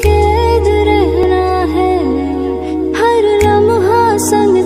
कैद रहना है हर लम्हा संग।